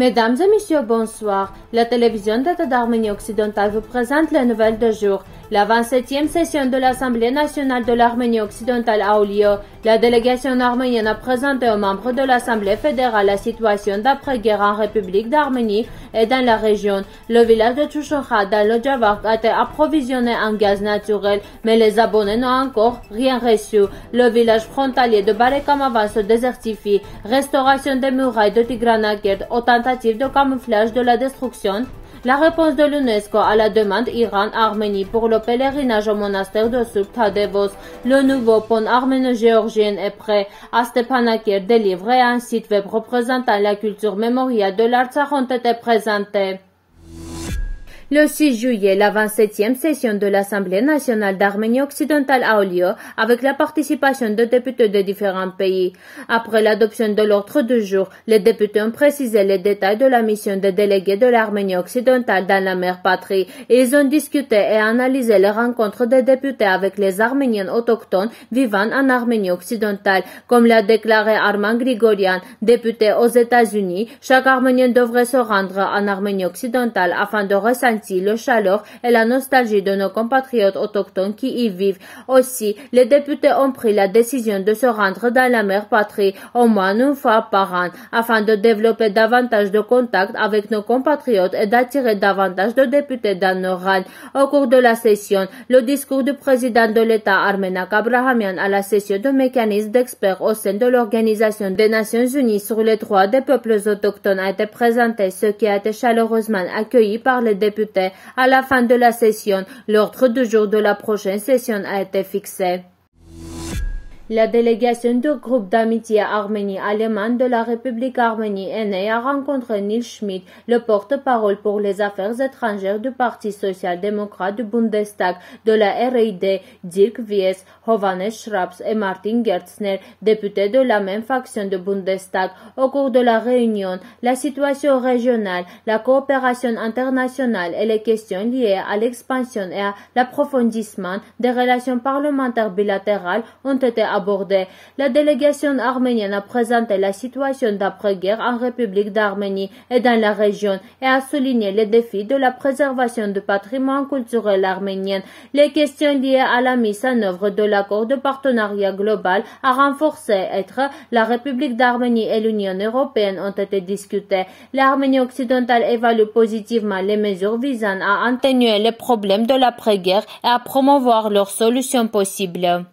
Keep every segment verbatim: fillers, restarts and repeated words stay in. Mesdames et messieurs, bonsoir. La télévision d'État d'Arménie occidentale vous présente les nouvelles de jour. La vingt-septième session de l'Assemblée nationale de l'Arménie occidentale a eu lieu. La délégation arménienne a présenté aux membres de l'Assemblée fédérale la situation d'après-guerre en République d'Arménie et dans la région. Le village de Chouchouha dans le Javak a été approvisionné en gaz naturel, mais les abonnés n'ont encore rien reçu. Le village frontalier de Barekamava se désertifie. Restauration des murailles de Tigranakert aux tentatives de camouflage de la destruction. La réponse de l'UNESCO à la demande Iran-Arménie pour le pèlerinage au monastère de Surb Tadevos. Le nouveau pont arméno-géorgien est prêt. À Stepanakert, délivré un site web représentant la culture mémoriale de l'Artsakh ont été présentés. Le six juillet, la vingt-septième session de l'Assemblée nationale d'Arménie occidentale a eu lieu avec la participation de députés de différents pays. Après l'adoption de l'ordre du jour, les députés ont précisé les détails de la mission des délégués de l'Arménie occidentale dans la mère patrie. Ils ont discuté et analysé les rencontres des députés avec les Arméniens autochtones vivant en Arménie occidentale. Comme l'a déclaré Arman Grigorian, député aux États-Unis, chaque Arménien devrait se rendre en Arménie occidentale afin de ressentir le chaleur et la nostalgie de nos compatriotes autochtones qui y vivent. Aussi, les députés ont pris la décision de se rendre dans la mère patrie au moins une fois par an afin de développer davantage de contacts avec nos compatriotes et d'attirer davantage de députés dans nos rangs. Au cours de la session, le discours du président de l'État Armenak Abrahamian à la session de mécanismes d'experts au sein de l'Organisation des Nations Unies sur les droits des peuples autochtones a été présenté, ce qui a été chaleureusement accueilli par les députés. À la fin de la session, l'ordre du jour de la prochaine session a été fixé. La délégation du groupe d'amitié Arménie-Allemande de la République arménienne a rencontré Nils Schmidt, le porte-parole pour les affaires étrangères du Parti social-démocrate du Bundestag, de la R I D, Dirk Wies, Hovannes Schraps et Martin Gertzner, députés de la même faction du Bundestag. Au cours de la réunion, la situation régionale, la coopération internationale et les questions liées à l'expansion et à l'approfondissement des relations parlementaires bilatérales ont été abordées. Abordé. La délégation arménienne a présenté la situation d'après-guerre en République d'Arménie et dans la région et a souligné les défis de la préservation du patrimoine culturel arménien. Les questions liées à la mise en œuvre de l'accord de partenariat global à renforcer entre la République d'Arménie et l'Union européenne ont été discutées. L'Arménie occidentale évalue positivement les mesures visant à atténuer les problèmes de l'après-guerre et à promouvoir leurs solutions possibles.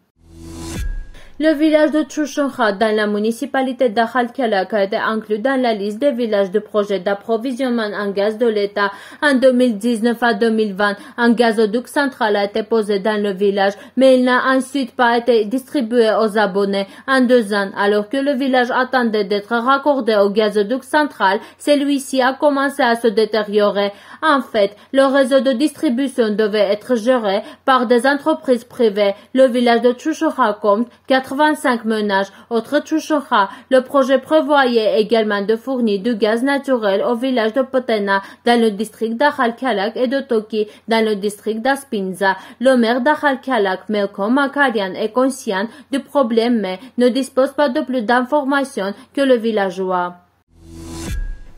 Le village de Chouchouha dans la municipalité de Kalak a été inclus dans la liste des villages du projet d'approvisionnement en gaz de l'État. En deux mille dix-neuf à deux mille vingt, un gazoduc central a été posé dans le village, mais il n'a ensuite pas été distribué aux abonnés. En deux ans, alors que le village attendait d'être raccordé au gazoduc central, celui-ci a commencé à se détériorer. En fait, le réseau de distribution devait être géré par des entreprises privées. Le village de Chouchouha compte quatre-vingt-cinq ménages. Autre Chouchouha, le projet prévoyait également de fournir du gaz naturel au village de Potena, dans le district d'Akhalkalak et de Toki, dans le district d'Aspinza. Le maire d'Akhalkalak, Melko Makarian, est conscient du problème mais ne dispose pas de plus d'informations que le villageois.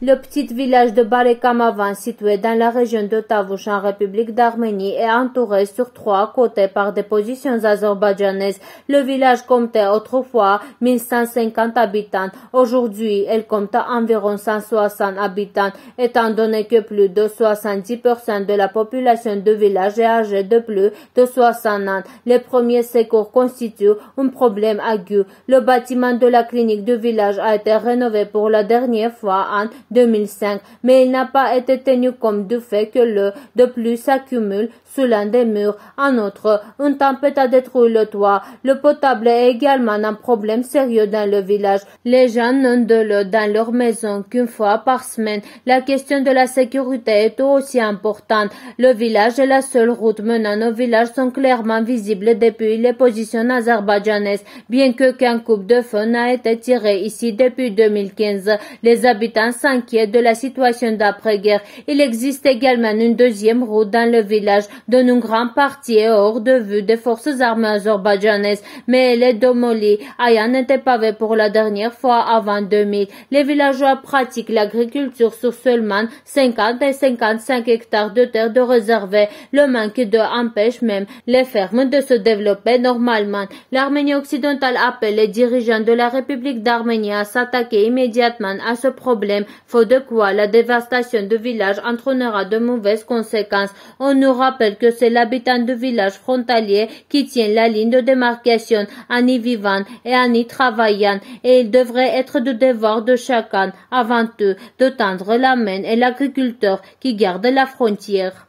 Le petit village de Barekamava, situé dans la région de Tavouch en République d'Arménie, est entouré sur trois côtés par des positions azerbaïdjanaises. Le village comptait autrefois mille cent cinquante habitants. Aujourd'hui, elle compte environ cent soixante habitants, étant donné que plus de soixante-dix pour cent de la population du village est âgée de plus de soixante ans. Les premiers secours constituent un problème aigu. Le bâtiment de la clinique du village a été rénové pour la dernière fois en deux mille cinq, mais il n'a pas été tenu compte du fait que l'eau de pluie s'accumule sous l'un des murs. En outre, une tempête a détruit le toit. L'eau potable est également un problème sérieux dans le village. Les gens n'ont de l'eau dans leur maison qu'une fois par semaine. La question de la sécurité est tout aussi importante. Le village et la seule route menant au village sont clairement visibles depuis les positions azerbaïdjanaises, bien que qu'un coup de feu n'a été tiré ici depuis deux mille quinze. Les habitants s'inquiètent inquiète de la situation d'après-guerre. Il existe également une deuxième route dans le village dont une grande partie est hors de vue des forces armées azerbaïdjanaises, mais elle est démolie, ayant été pavée pour la dernière fois avant deux mille. Les villageois pratiquent l'agriculture sur seulement cinquante et cinquante-cinq hectares de terre de réservé. Le manque d'eau empêche même les fermes de se développer normalement. L'Arménie occidentale appelle les dirigeants de la République d'Arménie à s'attaquer immédiatement à ce problème, faute de quoi la dévastation du village entraînera de mauvaises conséquences. On nous rappelle que c'est l'habitant du village frontalier qui tient la ligne de démarcation en y vivant et en y travaillant, et il devrait être du devoir de chacun, avant tout, de tendre la main à l'agriculteur qui garde la frontière.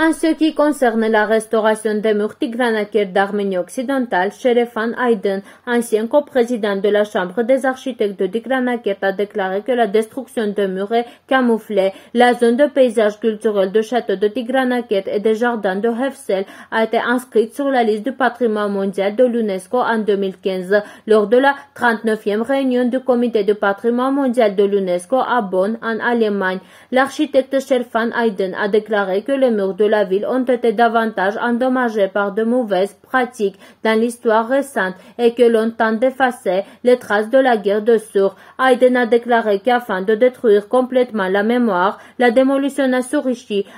En ce qui concerne la restauration des murs Tigranakert d'Arménie occidentale, Sherefhan Aydın, ancien coprésident de la Chambre des architectes de Tigranakert, a déclaré que la destruction des murs est camouflée. La zone de paysage culturel du château de Tigranakert et des jardins de Hefsel a été inscrite sur la liste du patrimoine mondial de l'UNESCO en deux mille quinze. Lors de la trente-neuvième réunion du comité du patrimoine mondial de l'UNESCO à Bonn, en Allemagne, l'architecte Sherefhan Aydın a déclaré que les murs de la ville ont été davantage endommagés par de mauvaises pratiques dans l'histoire récente et que l'on tente d'effacer les traces de la guerre de Surb. Aydın a déclaré qu'afin de détruire complètement la mémoire, la démolition à Surb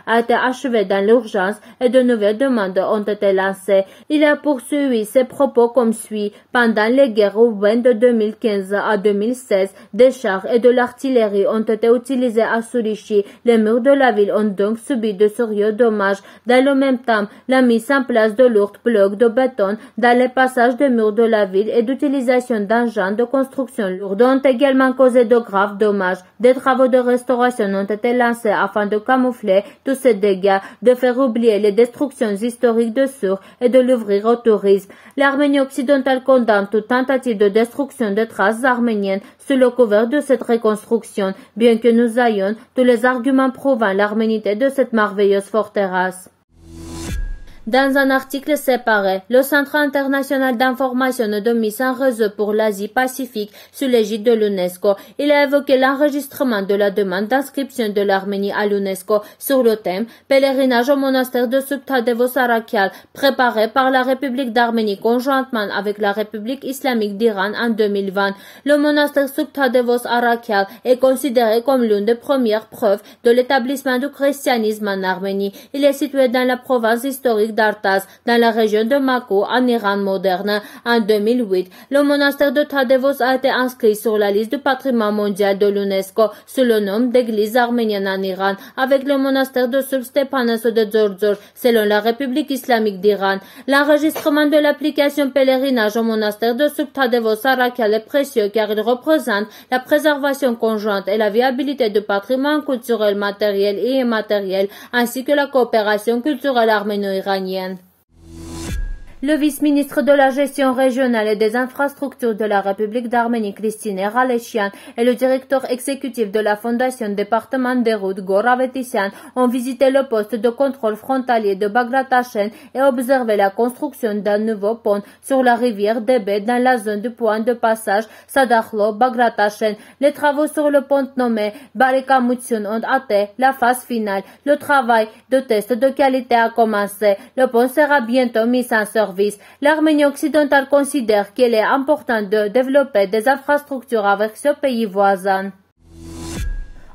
a été achevée dans l'urgence et de nouvelles demandes ont été lancées. Il a poursuivi ses propos comme suit. Pendant les guerres urbaines de deux mille quinze à deux mille seize, des chars et de l'artillerie ont été utilisés à Surb. Les murs de la ville ont donc subi de sérieux dommages. Dans le même temps, la mise en place de lourds blocs de béton dans les passages des murs de la ville et d'utilisation d'engins de construction lourde ont également causé de graves dommages. Des travaux de restauration ont été lancés afin de camoufler tous ces dégâts, de faire oublier les destructions historiques de Surb et de l'ouvrir au tourisme. L'Arménie occidentale condamne toute tentative de destruction des traces arméniennes sous le couvert de cette reconstruction, bien que nous ayons tous les arguments prouvant l'arménité de cette merveilleuse forteresse. Dans un article séparé, le Centre international d'information et de mise en réseau pour l'Asie-Pacifique sous l'égide de l'UNESCO, il a évoqué l'enregistrement de la demande d'inscription de l'Arménie à l'UNESCO sur le thème « Pèlerinage au monastère de Surb Tadevos Arakyal » préparé par la République d'Arménie conjointement avec la République islamique d'Iran en deux mille vingt. Le monastère Surb Tadevos Arakyal est considéré comme l'une des premières preuves de l'établissement du christianisme en Arménie. Il est situé dans la province historique d'Artas, dans la région de Makou, en Iran moderne. En deux mille huit, le monastère de Tadevos a été inscrit sur la liste du patrimoine mondial de l'UNESCO sous le nom d'église arménienne en Iran, avec le monastère de Surb Stepanos de Zorzor, selon la République islamique d'Iran. L'enregistrement de l'application pèlerinage au monastère de Surb Tadevos Arakyal est précieux car il représente la préservation conjointe et la viabilité du patrimoine culturel matériel et immatériel, ainsi que la coopération culturelle arméno-iranienne. Le vice-ministre de la gestion régionale et des infrastructures de la République d'Arménie, Christine Ralechian, et le directeur exécutif de la Fondation département des routes, Gouravetisian, ont visité le poste de contrôle frontalier de Bagratachen et observé la construction d'un nouveau pont sur la rivière Debed dans la zone du point de passage Sadakhlo-Bagratachen. Les travaux sur le pont nommé Barikamutsun ont atteint la phase finale. Le travail de test de qualité a commencé. Le pont sera bientôt mis en service. L'Arménie occidentale considère qu'il est important de développer des infrastructures avec ce pays voisin.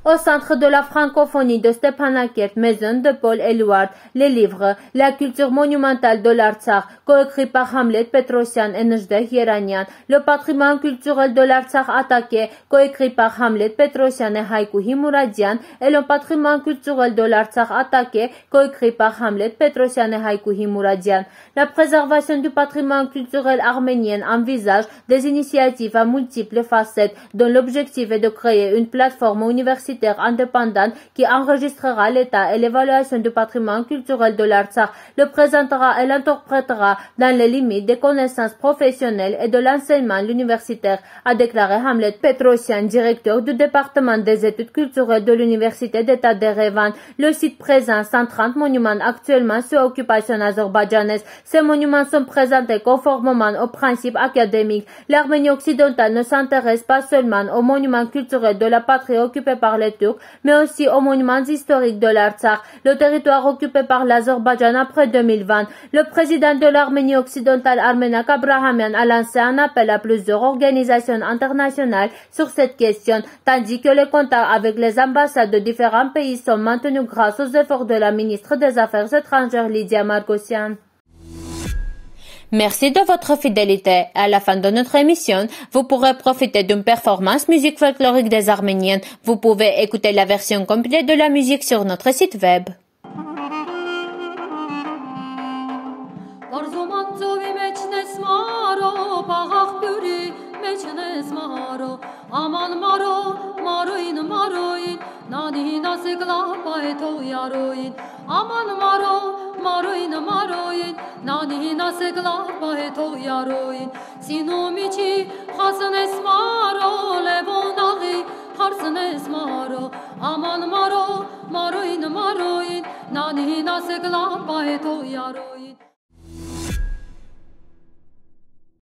Au centre de la francophonie de Stepanakert, maison de Paul Éluard, les livres « La culture monumentale de l'Artsakh », coécrit par Hamlet Petrosyan et Njde Hiranyan, « Le patrimoine culturel de l'Artsakh attaqué », coécrit par Hamlet Petrosyan et Haiku Himuradian, et « Le patrimoine culturel de l'Artsakh attaqué », coécrit par Hamlet Petrosyan et Haiku Himuradian. La préservation du patrimoine culturel arménien envisage des initiatives à multiples facettes, dont l'objectif est de créer une plateforme universitaire universitaire indépendante qui enregistrera l'état et l'évaluation du patrimoine culturel de l'Artsakh, le présentera et l'interprétera dans les limites des connaissances professionnelles et de l'enseignement universitaire, a déclaré Hamlet Petrosyan, directeur du département des études culturelles de l'université d'état d'Erevan. Le site présente cent trente monuments actuellement sous occupation azerbaïdjanaise. Ces monuments sont présentés conformément aux principes académiques. L'Arménie occidentale ne s'intéresse pas seulement aux monuments culturels de la patrie occupée par les Turcs, mais aussi aux monuments historiques de l'Artsakh, le territoire occupé par l'Azerbaïdjan après deux mille vingt. Le président de l'Arménie occidentale, Armenak Abrahamian, a lancé un appel à plusieurs organisations internationales sur cette question, tandis que les contacts avec les ambassades de différents pays sont maintenus grâce aux efforts de la ministre des Affaires étrangères, Lydia Markosyan. Merci de votre fidélité. À la fin de notre émission, vous pourrez profiter d'une performance musique folklorique des Arméniens. Vous pouvez écouter la version complète de la musique sur notre site web. Maroin, maroin, nani nasekla paeto yaroin. Sinomichi, hasanes maro, levonari, hasanes maro. Aman maro, maroin, maroin, nani nasekla paeto yaroin.